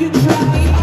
you try.